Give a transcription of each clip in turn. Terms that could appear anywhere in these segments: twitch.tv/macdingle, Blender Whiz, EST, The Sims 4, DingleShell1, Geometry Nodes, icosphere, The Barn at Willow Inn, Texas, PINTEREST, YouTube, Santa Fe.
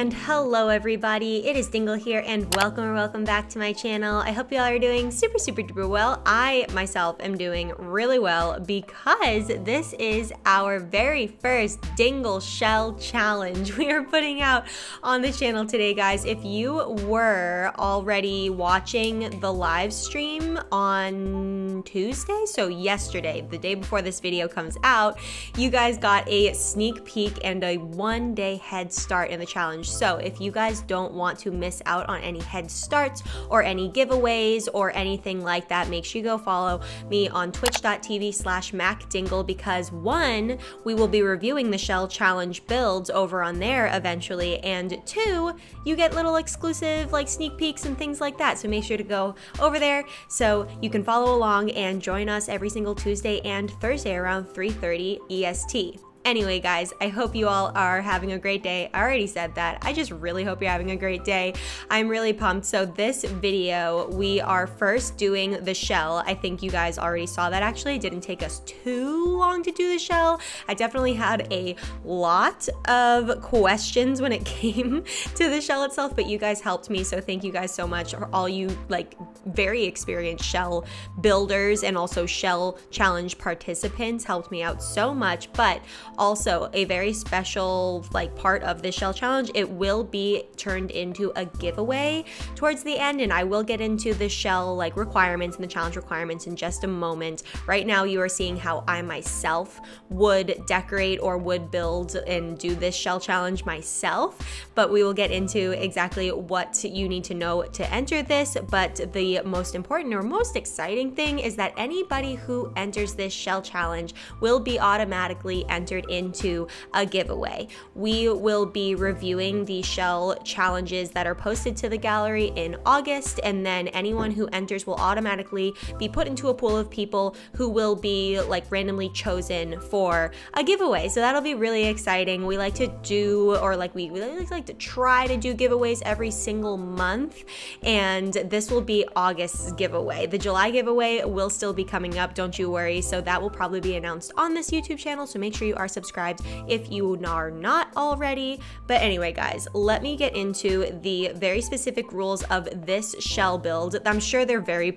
and hello everybody, it is Dingle here and welcome back to my channel. I hope y'all are doing super duper well. I myself am doing really well because this is our very first Dingle Shell Challenge we are putting out on the channel today, guys. If you were already watching the live stream on Tuesday, so yesterday, the day before this video comes out, you guys got a sneak peek and a one-day head start in the challenge. So if you guys don't want to miss out on any head starts or any giveaways or anything like that, make sure you go follow me on twitch.tv/macdingle because one, we will be reviewing the Shell Challenge builds over on there eventually, and two, you get little exclusive like sneak peeks and things like that. So make sure to go over there so you can follow along and join us every single Tuesday and Thursday around 3:30 EST. Anyway, guys, I hope you all are having a great day. I already said that. I just really hope you're having a great day. I'm really pumped. So this video, we are first doing the shell. I think you guys already saw that. Actually, it didn't take us too long to do the shell. I definitely had a lot of questions when it came to the shell itself, but you guys helped me. So thank you guys so much for all you like very experienced shell builders and also shell challenge participants helped me out so much. But also a very special like part of the shell challenge, it will be turned into a giveaway towards the end, and I will get into the shell like requirements and the challenge requirements in just a moment. Right now you are seeing how I myself would decorate or would build and do this shell challenge myself, but we will get into exactly what you need to know to enter this. But the most important or most exciting thing is that anybody who enters this shell challenge will be automatically entered into a giveaway. We will be reviewing the shell challenges that are posted to the gallery in August, and then anyone who enters will automatically be put into a pool of people who will be like randomly chosen for a giveaway. So that'll be really exciting. We like to do, or like we like to try to do giveaways every single month, and this will be August's giveaway. The July giveaway will still be coming up, don't you worry. So that will probably be announced on this YouTube channel, so make sure you are subscribed if you are not already. But anyway, guys, let me get into the very specific rules of this shell build. I'm sure they're very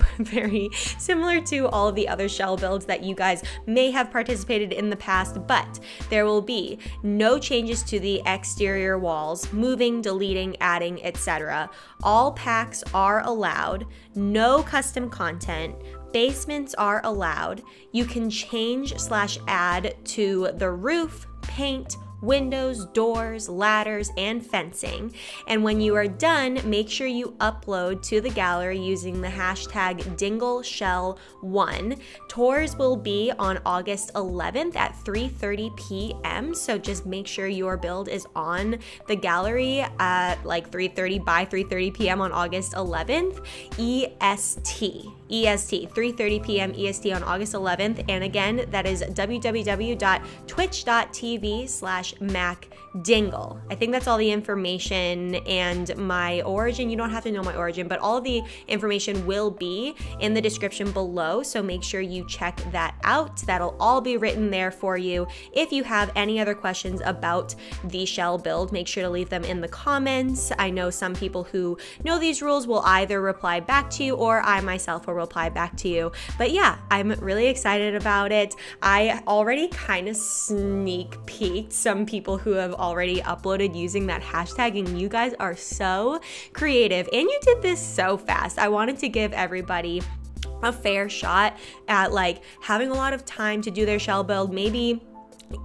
similar to all of the other shell builds that you guys may have participated in the past, but there will be no changes to the exterior walls, moving, deleting, adding, etc. All packs are allowed, no custom content, basements are allowed. You can change / add to the roof, paint, windows, doors, ladders, and fencing. And when you are done, make sure you upload to the gallery using the hashtag DingleShell1. Tours will be on August 11th at 3:30 p.m. So just make sure your build is on the gallery at like 3:30 by 3:30 p.m. on August 11th, EST, 3:30 p.m. EST on August 11th. And again, that is www.twitch.tv/macdingle. I think that's all the information and my origin. You don't have to know my origin, but all the information will be in the description below. So make sure you check that out. That'll all be written there for you. If you have any other questions about the shell build, make sure to leave them in the comments. I know some people who know these rules will either reply back to you or I myself will reply back to you. But yeah, I'm really excited about it. I already kind of sneak peeked some people who have already uploaded using that hashtag, and you guys are so creative and you did this so fast. I wanted to give everybody a fair shot at like having a lot of time to do their shell build, maybe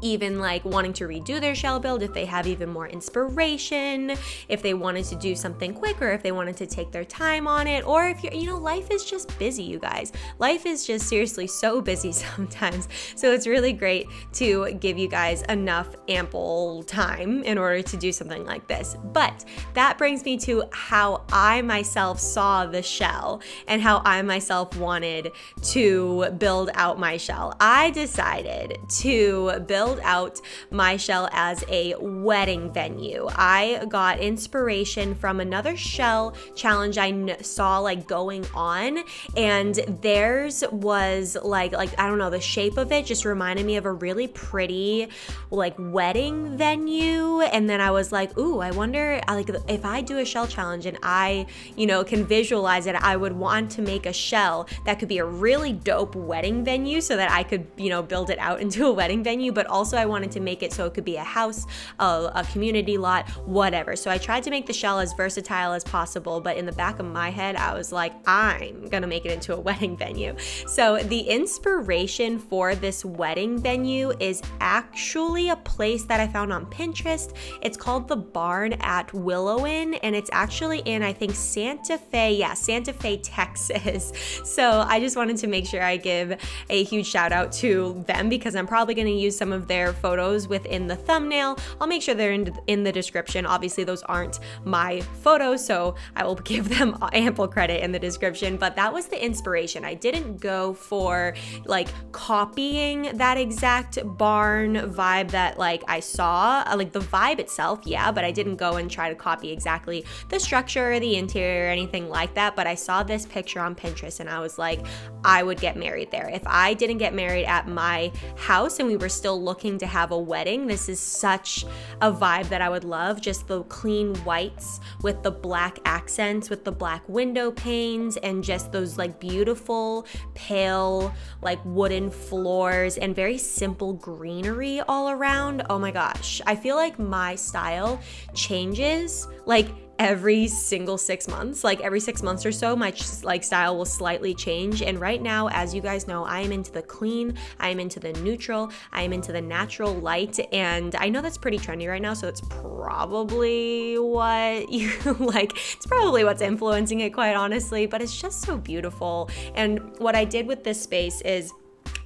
even like wanting to redo their shell build if they have even more inspiration, if they wanted to do something quicker, if they wanted to take their time on it, or if you're, you know, life is just busy, you guys. Life is just seriously so busy sometimes. So it's really great to give you guys enough ample time in order to do something like this. But that brings me to how I myself saw the shell and how I myself wanted to build out my shell. I decided to build build out my shell as a wedding venue. I got inspiration from another shell challenge I saw like going on, and theirs was like I don't know, the shape of it just reminded me of a really pretty like wedding venue. And then I was like, ooh, I wonder like if I do a shell challenge and I, you know, can visualize it, I would want to make a shell that could be a really dope wedding venue so that I could, you know, build it out into a wedding venue, but also I wanted to make it so it could be a house, a community lot, whatever. So I tried to make the shell as versatile as possible, but in the back of my head, I was like, I'm gonna make it into a wedding venue. So the inspiration for this wedding venue is actually a place that I found on Pinterest. It's called The Barn at Willow Inn, and it's actually in, I think, Santa Fe, yeah, Santa Fe, Texas. So I just wanted to make sure I give a huge shout out to them because I'm probably gonna use some of their photos within the thumbnail. I'll make sure they're in the description. Obviously, those aren't my photos, so I will give them ample credit in the description, but that was the inspiration. I didn't go for like copying that exact barn vibe that like I saw, like the vibe itself, yeah, but I didn't go and try to copy exactly the structure or the interior or anything like that. But I saw this picture on Pinterest and I was like, I would get married there. If I didn't get married at my house and we were still looking to have a wedding, this is such a vibe that I would love. Just the clean whites with the black accents, with the black window panes, and just those like beautiful pale like wooden floors and very simple greenery all around. Oh my gosh, I feel like my style changes like every single 6 months, like every 6 months or so, my like style will slightly change. And right now, as you guys know, I am into the clean, I am into the neutral, I am into the natural light. And I know that's pretty trendy right now, so it's probably what you like, it's probably what's influencing it, quite honestly, but it's just so beautiful. And what I did with this space is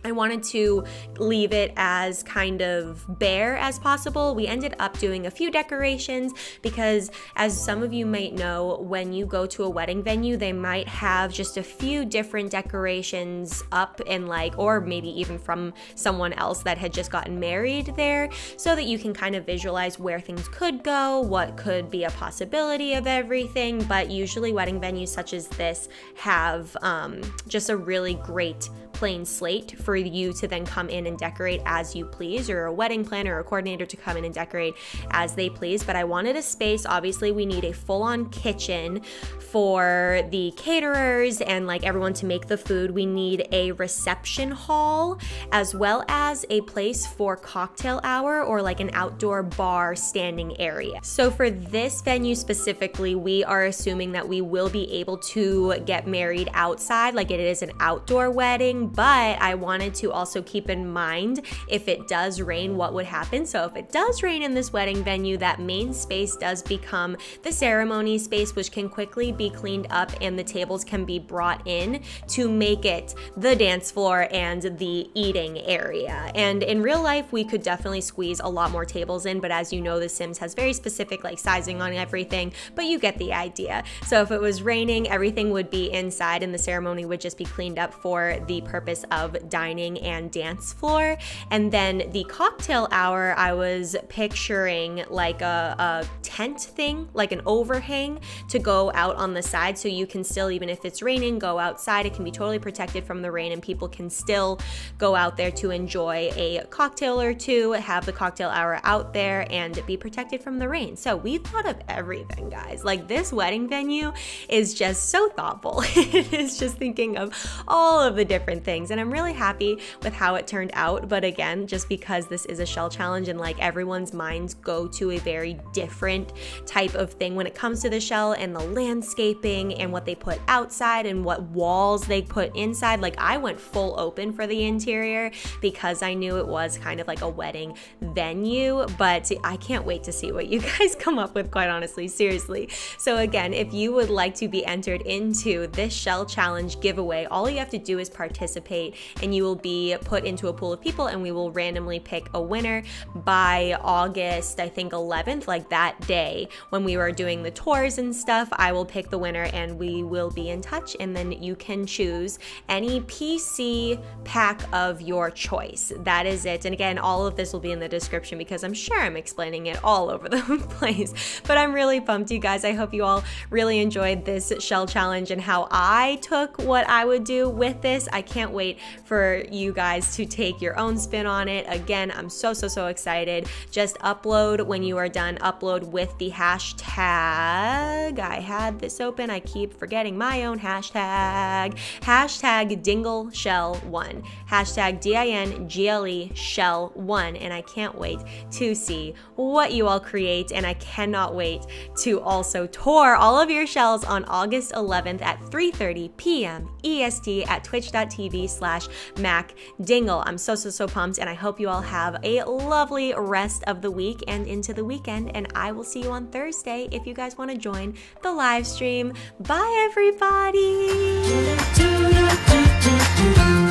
I wanted to leave it as kind of bare as possible. We ended up doing a few decorations because, as some of you might know, when you go to a wedding venue, they might have just a few different decorations up and like, or maybe even from someone else that had just gotten married there, so that you can kind of visualize where things could go, what could be a possibility of everything. But usually wedding venues such as this have just a really great plain slate for you to then come in and decorate as you please, or a wedding planner or coordinator to come in and decorate as they please. But I wanted a space, obviously we need a full-on kitchen for the caterers and like everyone to make the food. We need a reception hall as well as a place for cocktail hour or like an outdoor bar standing area. So for this venue specifically, we are assuming that we will be able to get married outside, like it is an outdoor wedding, but I wanted to also keep in mind if it does rain, what would happen. So if it does rain in this wedding venue, that main space does become the ceremony space, which can quickly be cleaned up and the tables can be brought in to make it the dance floor and the eating area. And in real life, we could definitely squeeze a lot more tables in, but as you know, The Sims has very specific like sizing on everything, but you get the idea. So if it was raining, everything would be inside and the ceremony would just be cleaned up for the purpose of dining and dance floor. And then the cocktail hour, I was picturing like a tent thing, like an overhang to go out on the side, so you can still, even if it's raining, go outside. It can be totally protected from the rain and people can still go out there to enjoy a cocktail or two, have the cocktail hour out there and be protected from the rain. So we thought of everything, guys. Like, this wedding venue is just so thoughtful. It is just thinking of all of the different things, and I'm really happy with how it turned out. But again, just because this is a shell challenge and like everyone's minds go to a very different type of thing when it comes to the shell and the landscaping and what they put outside and what walls they put inside. Like, I went full open for the interior because I knew it was kind of like a wedding venue, but I can't wait to see what you guys come up with, quite honestly, seriously. So again, if you would like to be entered into this shell challenge giveaway, all you have to do is participate participate, and you will be put into a pool of people, and we will randomly pick a winner by August, I think 11th, like that day when we were doing the tours and stuff. I will pick the winner and we will be in touch, and then you can choose any PC pack of your choice. That is it. And again, all of this will be in the description because I'm sure I'm explaining it all over the place, but I'm really pumped, you guys. I hope you all really enjoyed this shell challenge and how I took what I would do with this. I can't wait for you guys to take your own spin on it. Again, I'm so excited. Just upload when you are done, upload with the hashtag. I had this open, I keep forgetting my own hashtag. Hashtag DingleShell1. Hashtag DINGLE Shell1. And I can't wait to see what you all create. And I cannot wait to also tour all of your shells on August 11th at 3:30 p.m. EST at twitch.tv/macdingle. I'm so pumped, and I hope you all have a lovely rest of the week and into the weekend, and I will see you on Thursday if you guys want to join the live stream. Bye everybody!